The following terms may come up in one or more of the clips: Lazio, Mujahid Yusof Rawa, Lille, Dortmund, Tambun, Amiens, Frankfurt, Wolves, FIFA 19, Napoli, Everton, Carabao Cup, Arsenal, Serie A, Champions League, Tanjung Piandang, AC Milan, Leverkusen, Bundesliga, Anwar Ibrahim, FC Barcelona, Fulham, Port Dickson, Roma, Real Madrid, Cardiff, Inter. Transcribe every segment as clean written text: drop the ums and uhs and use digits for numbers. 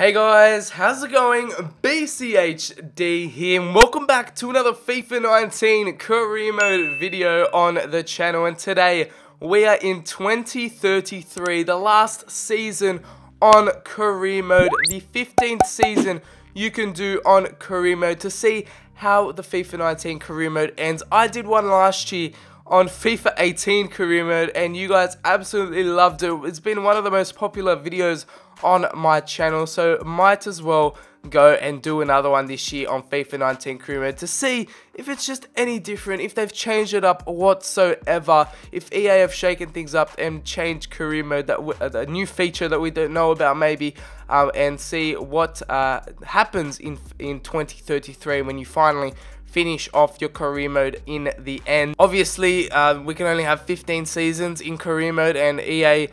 Hey guys, how's it going? BCHD here and welcome back to another FIFA 19 career mode video on the channel, and today we are in 2033, the last season on career mode, the 15th season you can do on career mode to see how the FIFA 19 career mode ends. I did one last year on FIFA 18 career mode and you guys absolutely loved it. It's been one of the most popular videos on my channel, so might as well go and do another one this year on FIFA 19 career mode to see if it's just any different, if they've changed it up whatsoever, if EA have shaken things up and changed career mode, a new feature that we don't know about maybe, and see what happens in 2033 when you finally finish off your career mode in the end. Obviously, we can only have 15 seasons in career mode, and EA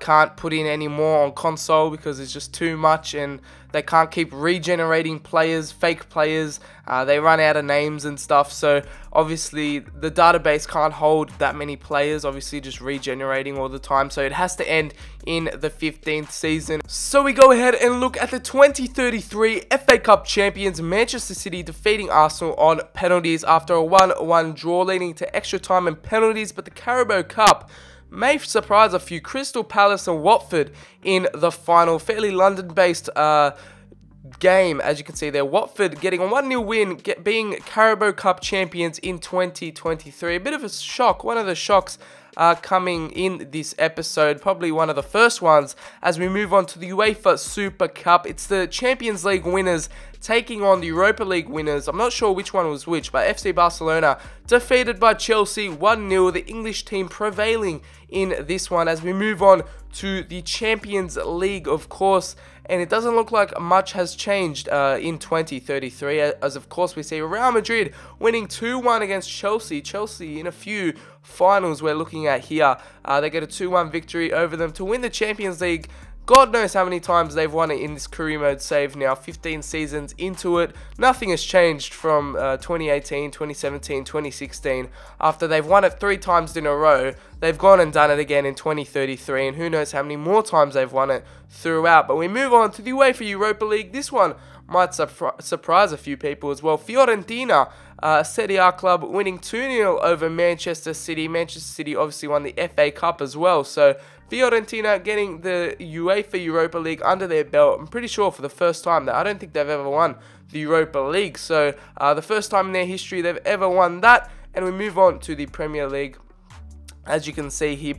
can't put in any more on console because it's just too much, and they can't keep regenerating players, fake players. They run out of names and stuff, so obviously the database can't hold that many players, obviously just regenerating all the time, so it has to end in the 15th season. So we go ahead and look at the 2033 FA Cup champions, Manchester City, defeating Arsenal on penalties after a 1-1 draw leading to extra time and penalties, but the Carabao Cup may surprise a few. Crystal Palace and Watford in the final. Fairly London-based game, as you can see there. Watford getting a 1-0 win, being Carabao Cup champions in 2023. A bit of a shock, one of the shocks coming in this episode, probably one of the first ones, as we move on to the UEFA Super Cup. It's the Champions League winners taking on the Europa League winners. I'm not sure which one was which, but FC Barcelona defeated by Chelsea 1-0, the English team prevailing in this one, as we move on to the Champions League, of course. And it doesn't look like much has changed in 2033, as of course we see Real Madrid winning 2-1 against Chelsea. Chelsea in a few finals we're looking at here. They get a 2-1 victory over them to win the Champions League. God knows how many times they've won it in this career mode save now, 15 seasons into it. Nothing has changed from 2018, 2017, 2016. After they've won it 3 times in a row, they've gone and done it again in 2033, and who knows how many more times they've won it throughout. But we move on to the UEFA Europa League. This one might surprise a few people as well. Fiorentina, Serie A club, winning 2-0 over Manchester City. Manchester City obviously won the FA Cup as well, so Fiorentina getting the UEFA Europa League under their belt. I'm pretty sure for the first time that I don't think they've ever won the Europa League, so the first time in their history they've ever won that. And we move on to the Premier League. As you can see here,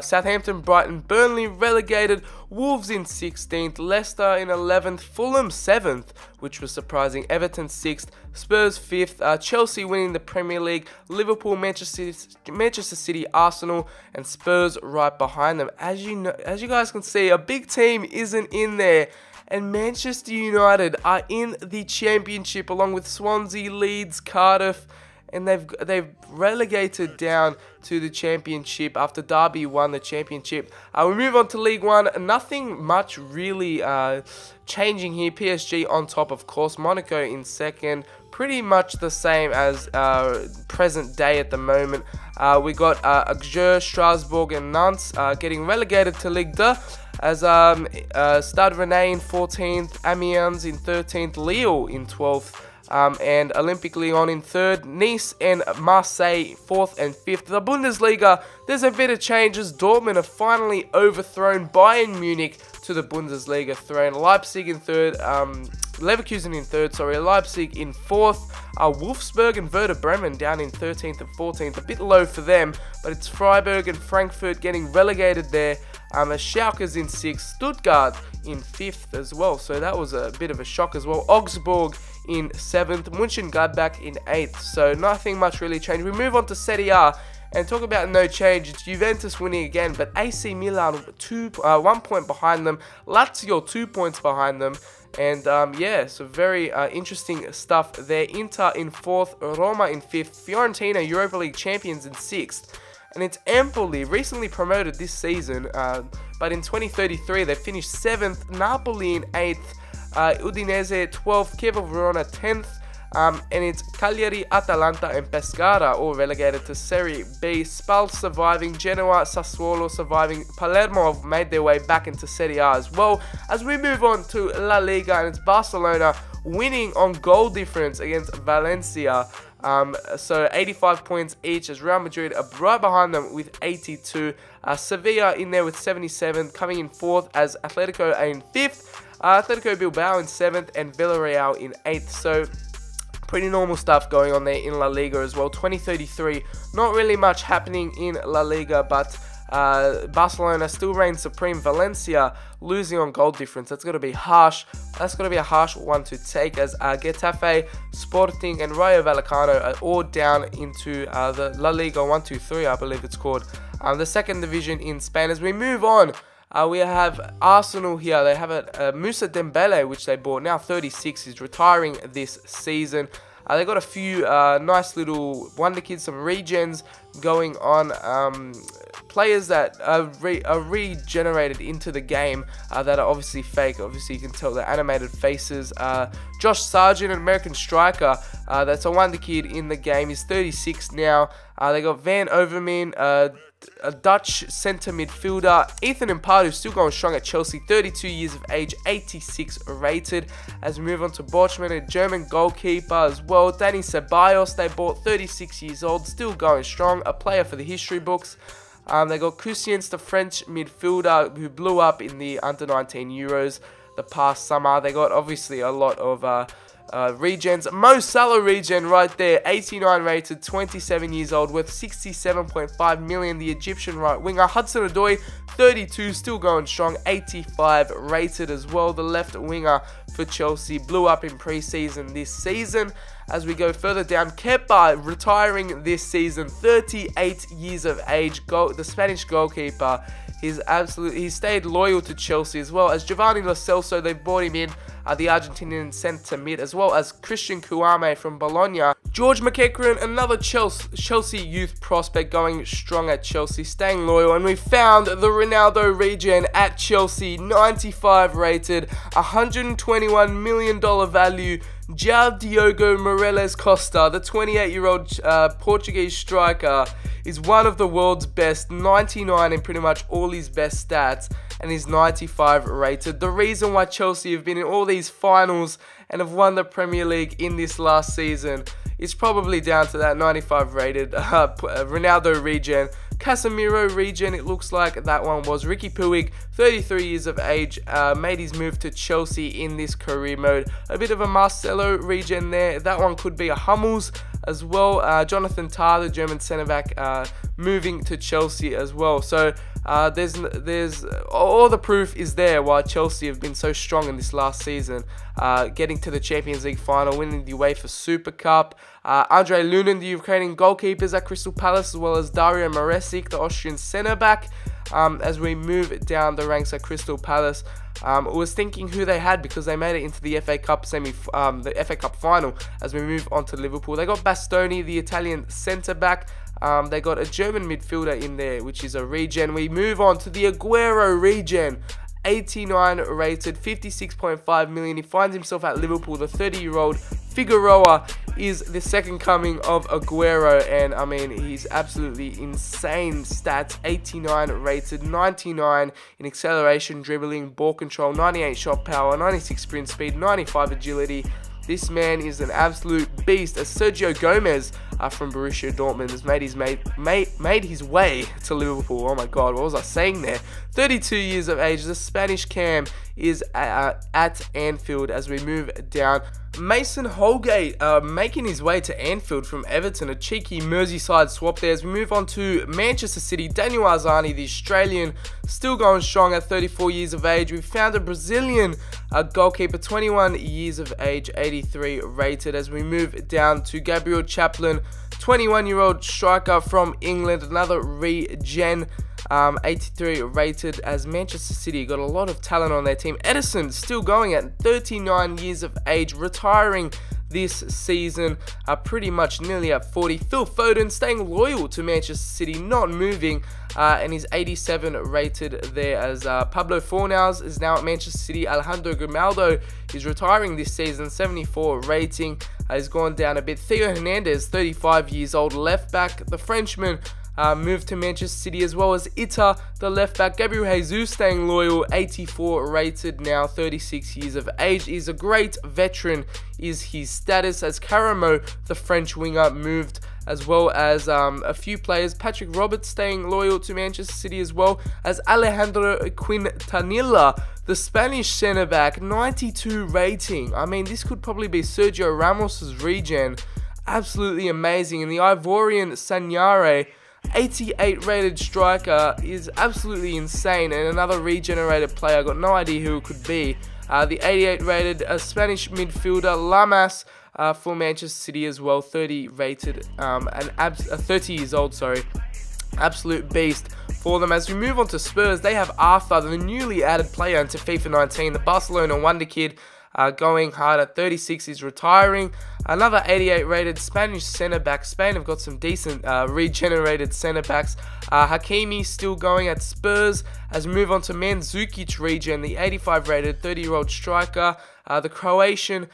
Southampton, Brighton, Burnley relegated, Wolves in 16th, Leicester in 11th, Fulham 7th, which was surprising, Everton 6th, Spurs 5th, Chelsea winning the Premier League, Liverpool, Manchester City, Arsenal, and Spurs right behind them. As you guys can see, a big team isn't in there, and Manchester United are in the Championship along with Swansea, Leeds, Cardiff, and they've relegated down to the Championship after Derby won the Championship. We move on to League One. Nothing much really changing here. PSG on top, of course. Monaco in second. Pretty much the same as present day at the moment. We got Auxerre, Strasbourg, and Nantes getting relegated to Ligue 2. As Stade Rennais in 14th, Amiens in 13th, Lille in 12th. And Olympique Lyon in 3rd, Nice and Marseille 4th and 5th. The Bundesliga, there's a bit of changes. Dortmund have finally overthrown Bayern Munich to the Bundesliga throne. Leipzig in 3rd, Leverkusen in 3rd, sorry, Leipzig in 4th, Wolfsburg and Werder Bremen down in 13th and 14th, a bit low for them, but it's Freiburg and Frankfurt getting relegated there. Schalke's in 6th, Stuttgart in 5th as well, so that was a bit of a shock as well. Augsburg in 7th, Mönchengladbach in 8th, so nothing much really changed. We move on to Serie A and talk about no change. It's Juventus winning again, but AC Milan 1 point behind them, Lazio 2 points behind them, and yeah, so very interesting stuff there. Inter in 4th, Roma in 5th, Fiorentina Europa League champions in 6th, and it's Empoli, recently promoted this season, but in 2033 they finished 7th, Napoli in 8th, Udinese 12th, Kiev Verona 10th, and it's Cagliari, Atalanta and Pescara, all relegated to Serie B. Spal surviving, Genoa, Sassuolo surviving, Palermo have made their way back into Serie A as well. As we move on to La Liga, and it's Barcelona winning on goal difference against Valencia. So 85 points each, as Real Madrid are right behind them with 82. Sevilla in there with 77, coming in 4th, as Atletico are in 5th. Atletico Bilbao in 7th and Villarreal in 8th. So pretty normal stuff going on there in La Liga as well. 2033, not really much happening in La Liga, but Barcelona still reigns supreme. Valencia losing on goal difference. That's going to be harsh. That's going to be a harsh one to take, as Getafe, Sporting and Rayo Vallecano are all down into the La Liga 1, 2, 3, I believe it's called, the second division in Spain. As we move on, we have Arsenal here. They have a Moussa Dembele, which they bought, now 36. He's retiring this season. They got a few nice little wonder kids, some regens going on, players that are regenerated into the game that are obviously fake. Obviously, you can tell the animated faces. Josh Sargent, an American striker, that's a wonder kid in the game. He's 36 now. They got Van Overmars, a Dutch centre midfielder. Ethan Ampadu still going strong at Chelsea, 32 years of age, 86 rated. As we move on to Borchmann, a German goalkeeper as well. Danny Ceballos, they bought, 36 years old, still going strong, a player for the history books. They got Cousins, the French midfielder who blew up in the under-19 Euros the past summer. They got obviously a lot of regens. Mo Salah regen right there, 89 rated, 27 years old, worth 67.5 million. The Egyptian right winger Hudson Odoi, 32, still going strong, 85 rated as well. The left winger for Chelsea blew up in pre-season this season. As we go further down, Kepa retiring this season, 38 years of age. The Spanish goalkeeper. He's absolutely, he stayed loyal to Chelsea as well. As Giovanni Lo Celso, they've brought him in, the Argentinian centre mid, as well as Christian Kouame from Bologna. George McEachran, another Chelsea youth prospect, going strong at Chelsea, staying loyal. And we found the Ronaldo regen at Chelsea, 95 rated, $121 million value. João Diogo Morelos Costa, the 28-year-old Portuguese striker, is one of the world's best, 99 in pretty much all his best stats, and is 95 rated. The reason why Chelsea have been in all these finals and have won the Premier League in this last season is probably down to that 95 rated Ronaldo regen. Casemiro regen, it looks like that one was. Ricky Puig, 33 years of age, made his move to Chelsea in this career mode. A bit of a Marcelo regen there. That one could be a Hummels as well. Jonathan Tah, the German centre-back, moving to Chelsea as well. So there's all the proof is there why Chelsea have been so strong in this last season, getting to the Champions League final, winning the UEFA Super Cup. Andrei Lunin, the Ukrainian goalkeeper, is at Crystal Palace, as well as Dario Maresic, the Austrian centre-back. As we move down the ranks at Crystal Palace, I was thinking who they had, because they made it into the FA Cup the FA Cup final. As we move on to Liverpool, they got Bastoni, the Italian centre-back. They got a German midfielder in there, which is a regen. We move on to the Aguero regen, 89 rated, 56.5 million. He finds himself at Liverpool. The 30-year-old Figueroa is the second coming of Aguero, and I mean, he's absolutely insane stats, 89 rated, 99 in acceleration, dribbling, ball control, 98 shot power, 96 sprint speed, 95 agility. This man is an absolute beast. As Sergio Gomez from Borussia Dortmund has made his way to Liverpool. Oh my God, what was I saying there? 32 years of age. The Spanish cam is at Anfield. As we move down, Mason Holgate making his way to Anfield from Everton. A cheeky Merseyside swap there. As we move on to Manchester City, Daniel Arzani, the Australian, still going strong at 34 years of age. We found a Brazilian goalkeeper, 21 years of age, 83 rated. As we move down to Gabriel Chaplin, 21-year-old striker from England, another regen, 83 rated, as Manchester City got a lot of talent on their team. Edison still going at 39 years of age, retiring this season are pretty much nearly at 40. Phil Foden staying loyal to Manchester City, not moving, and he's 87 rated there as Pablo Fornals is now at Manchester City. Alejandro Grimaldo is retiring this season, 74 rating, has gone down a bit. Theo Hernandez, 35 years old, left back, the Frenchman, moved to Manchester City, as well as Ita, the left back. Gabriel Jesus staying loyal, 84 rated now, 36 years of age. He's a great veteran is his status, as Caramo, the French winger, moved, as well as a few players. Patrick Roberts staying loyal to Manchester City, as well as Alejandro Quintanilla, the Spanish centre back, 92 rating. I mean, this could probably be Sergio Ramos's regen. Absolutely amazing. And the Ivorian Sanyare, 88 rated striker, is absolutely insane, and another regenerated player. I got no idea who it could be. The 88 rated Spanish midfielder Lamas for Manchester City as well, 30 rated, and 30 years old, sorry. Absolute beast for them. As we move on to Spurs, they have Arthur, the newly added player into FIFA 19, the Barcelona wonder kid, going hard at 36, is retiring. Another 88 rated Spanish centre back. Spain have got some decent regenerated centre backs. Hakimi still going at Spurs. As we move on to Mandzukic regen, the 85 rated 30-year-old striker. The Croatian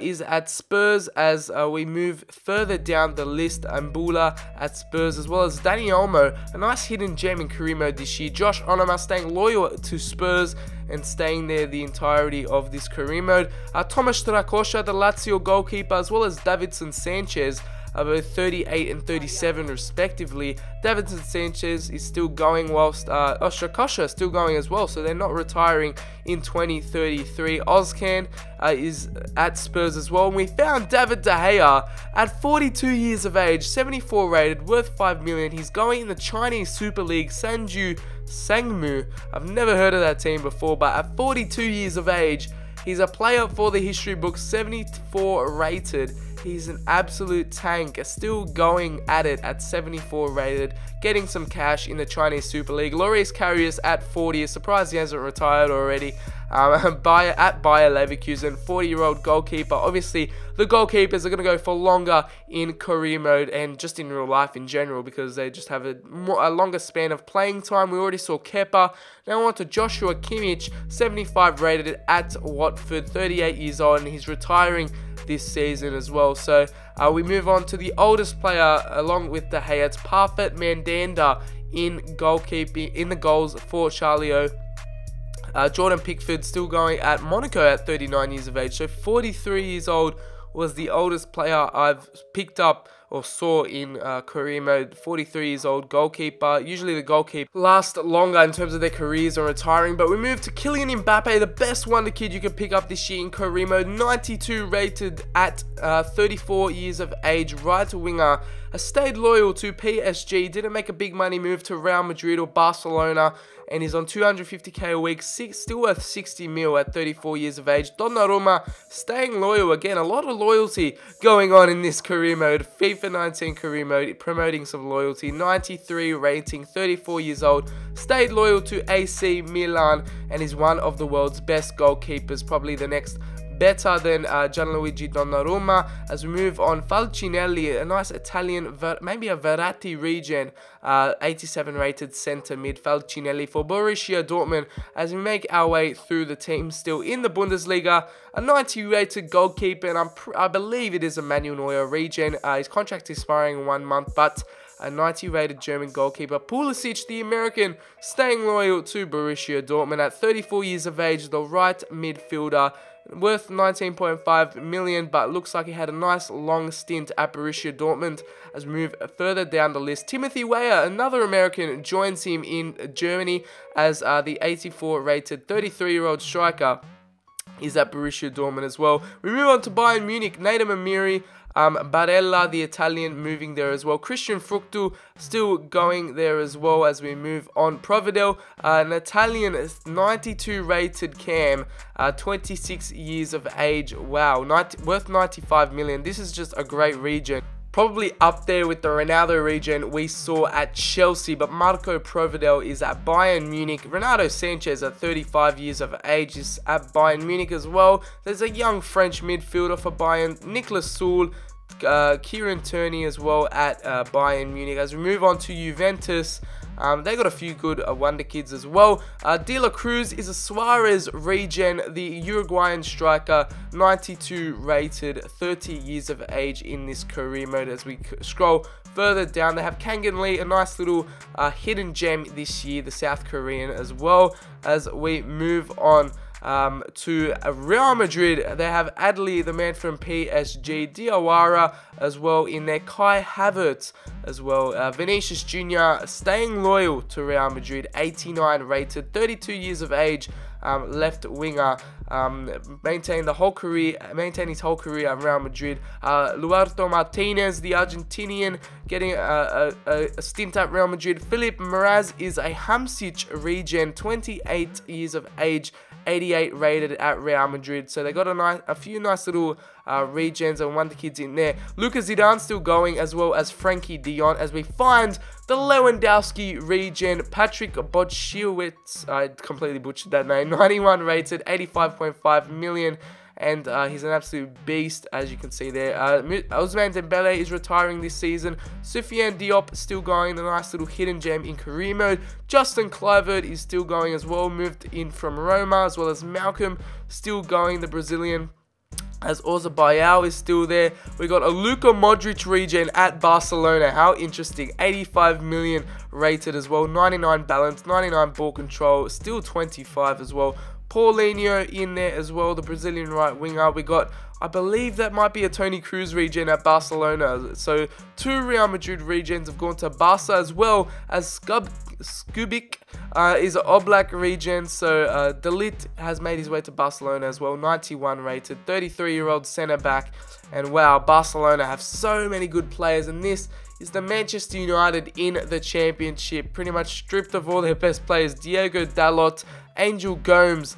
is at Spurs. As we move further down the list, Ambula at Spurs, as well as Dani Olmo, a nice hidden gem in Carimo this year. Josh Onoma staying loyal to Spurs and staying there the entirety of this career mode. Tomas Trakosa, the Lazio goalkeeper, as well as Davinson Sanchez, both 38 and 37 respectively. Davinson Sanchez is still going, whilst Oshakosha is still going as well, so they're not retiring in 2033. Ozcan is at Spurs as well, and we found David De Gea at 42 years of age, 74 rated, worth 5 million. He's going in the Chinese Super League, Sanju Sangmu. I've never heard of that team before, but at 42 years of age, he's a player for the history books, 74 rated. He's an absolute tank, still going at it at 74 rated, getting some cash in the Chinese Super League. Loris Karius at 40, a surprise he hasn't retired already. At Bayer Leverkusen, 40-year-old goalkeeper. Obviously, the goalkeepers are going to go for longer in career mode and just in real life in general, because they just have a longer span of playing time. We already saw Kepa. Now on to Joshua Kimmich, 75 rated at Watford, 38 years old, and he's retiring this season as well. So we move on to the oldest player along with De Gea. It's Parfait Mandanda in goalkeeping, in the goals for Charlio. Jordan Pickford still going at Monaco at 39 years of age. So 43 years old was the oldest player I've picked up or saw in career mode. 43 years old goalkeeper. Usually the goalkeeper last longer in terms of their careers or retiring. But we move to Kylian Mbappe, the best wonder kid you could pick up this year in career mode. 92 rated at 34 years of age. Right winger. Stayed loyal to PSG. Didn't make a big money move to Real Madrid or Barcelona. And he's on 250k a week. Still worth 60 mil at 34 years of age. Donnarumma staying loyal. Again, a lot of loyalty going on in this career mode. FIFA 19 career mode, promoting some loyalty. 93 rating, 34 years old, stayed loyal to AC Milan, and is one of the world's best goalkeepers, probably the next better than Gianluigi Donnarumma. As we move on, Falcinelli, a nice Italian, maybe a Verratti regen, 87 rated centre mid, Falcinelli for Borussia Dortmund. As we make our way through the team still in the Bundesliga, a 90 rated goalkeeper, and I believe it is Manuel Neuer regen. His contract expiring in 1 month, but a 90 rated German goalkeeper. Pulisic, the American, staying loyal to Borussia Dortmund at 34 years of age, the right midfielder, worth 19.5 million, but looks like he had a nice long stint at Borussia Dortmund. As we move further down the list, Timothy Weah, another American, joins him in Germany, as the 84 rated 33-year-old striker is at Borussia Dortmund as well. We move on to Bayern Munich, Nader Amiri, Barella, the Italian, moving there as well. Christian Fructu still going there as well. As we move on, Providel, an Italian, 92 rated cam, 26 years of age. Wow, worth 95 million. This is just a great region. probably up there with the Ronaldo region we saw at Chelsea, but Marco Provedel is at Bayern Munich. Renato Sanchez at 35 years of age is at Bayern Munich as well. There's a young French midfielder for Bayern, Nicolas Soul, Kieran Tierney as well at Bayern Munich. As we move on to Juventus, they got a few good wonder kids as well. De La Cruz is a Suarez regen, the Uruguayan striker, 92 rated, 30 years of age in this career mode. As we scroll further down, they have Kangin Lee, a nice little hidden gem this year, the South Korean as well. As we move on to Real Madrid, they have Adli, the man from PSG, Diawara as well in there, Kai Havertz as well, Vinicius Jr. staying loyal to Real Madrid, 89 rated, 32 years of age, left winger, maintained his whole career at Real Madrid. Luardo Martinez, the Argentinian, getting a stint at Real Madrid. Philip Meraz is a Hamsic regen, 28 years of age, 88 rated at Real Madrid. So they got a few nice little regens and wonder kids in there. Luka Zidane still going, as well as Frankie De Jong, as we find the Lewandowski regen, Patrick Botchkowicz, I completely butchered that name, 91 rated, 85.5 million. And he's an absolute beast, as you can see there. Ousmane Dembele is retiring this season. Soufiane Diop still going, a nice little hidden gem in career mode. Justin Kluivert is still going as well, moved in from Roma, as well as Malcolm still going, the Brazilian. As Orzabal is still there. We got a Luka Modric regen at Barcelona. How interesting. 85 million rated as well. 99 balance, 99 ball control, still 25 as well. Paulinho in there as well, the Brazilian right winger. We got, I believe that might be a Toni Kroos regen at Barcelona. So two Real Madrid regens have gone to Barca, as well as Skubic is an Oblak regen. So De Ligt has made his way to Barcelona as well, 91 rated, 33-year-old centre back. And wow, Barcelona have so many good players, and this is the Manchester United in the Championship, pretty much stripped of all their best players. Diego Dalot, Angel Gomes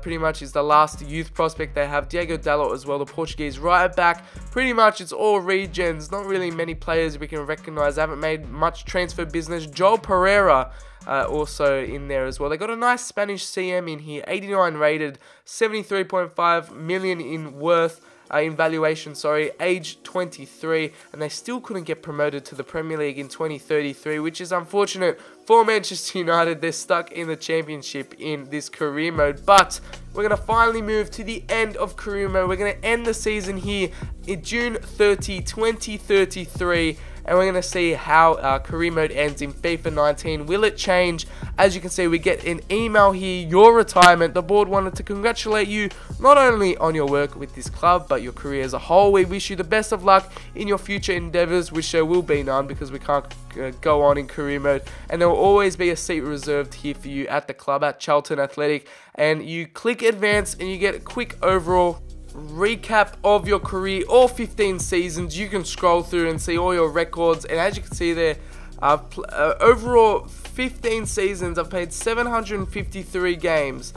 pretty much is the last youth prospect they have. Diego Dalot as well, the Portuguese right back. Pretty much it's all regens, not really many players we can recognise. They haven't made much transfer business. Joel Pereira also in there as well. They got a nice Spanish CM in here, 89 rated, 73.5 million in worth. In valuation, sorry, age 23, and they still couldn't get promoted to the Premier League in 2033, which is unfortunate for Manchester United. They're stuck in the Championship in this career mode, but we're going to finally move to the end of career mode. We're going to end the season here in June 30, 2033, and we're going to see how career mode ends in FIFA 19. Will it change? As you can see, we get an email here, your retirement. The board wanted to congratulate you not only on your work with this club, but your career as a whole. We wish you the best of luck in your future endeavours, which there will be none because we can't go on in career mode. And there will always be a seat reserved here for you at the club, at Charlton Athletic. And you click advance and you get a quick overall recap of your career, all 15 seasons. You can scroll through and see all your records, and as you can see there, overall 15 seasons, I've played 753 games,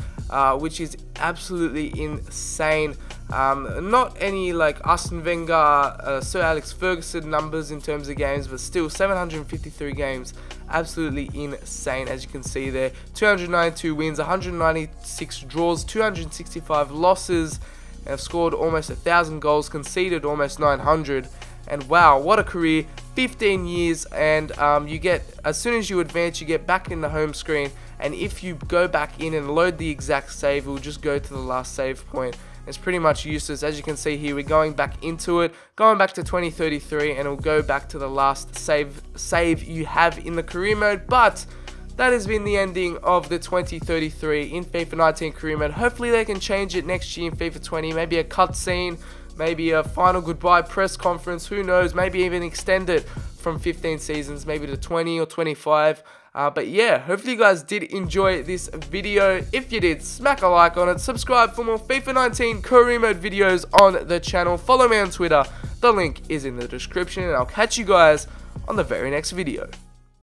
which is absolutely insane. Not any like Arsene Wenger, Sir Alex Ferguson numbers in terms of games, but still 753 games, absolutely insane. As you can see there, 292 wins, 196 draws, 265 losses, and have scored almost 1,000 goals, conceded almost 900, and wow, what a career, 15 years, and you get, as soon as you advance, you get back in the home screen, and if you go back in and load the exact save, it will just go to the last save point. It's pretty much useless. As you can see here, we're going back into it, going back to 2033, and it'll go back to the last save you have in the career mode, but that has been the ending of the 2033 in FIFA 19 career mode. Hopefully they can change it next year in FIFA 20, maybe a cutscene, maybe a final goodbye press conference, who knows, maybe even extend it from 15 seasons, maybe to 20 or 25. But yeah, hopefully you guys did enjoy this video. If you did, smack a like on it, subscribe for more FIFA 19 career mode videos on the channel, follow me on Twitter, the link is in the description, and I'll catch you guys on the very next video.